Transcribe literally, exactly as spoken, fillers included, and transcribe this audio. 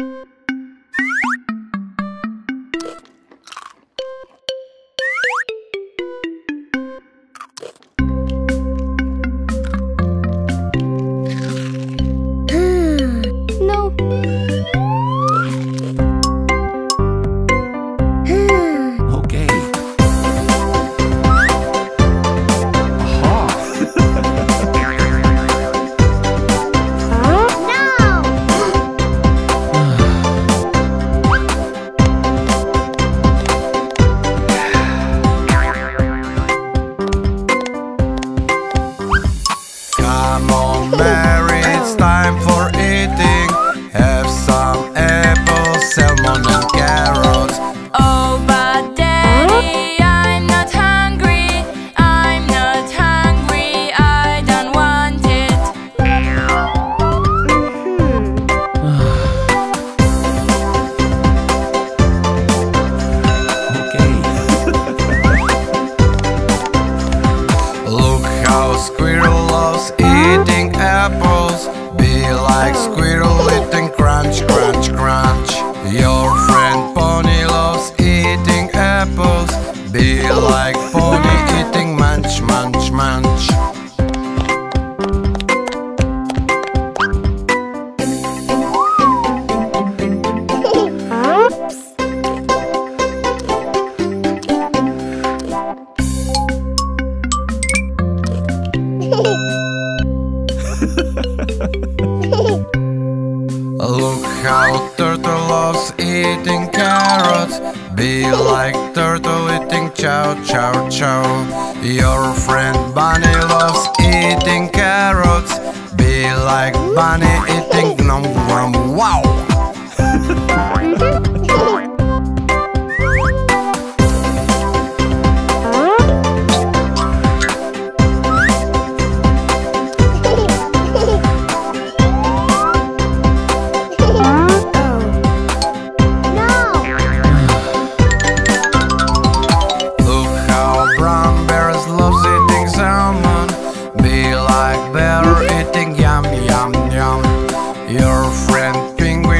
Your friend penguin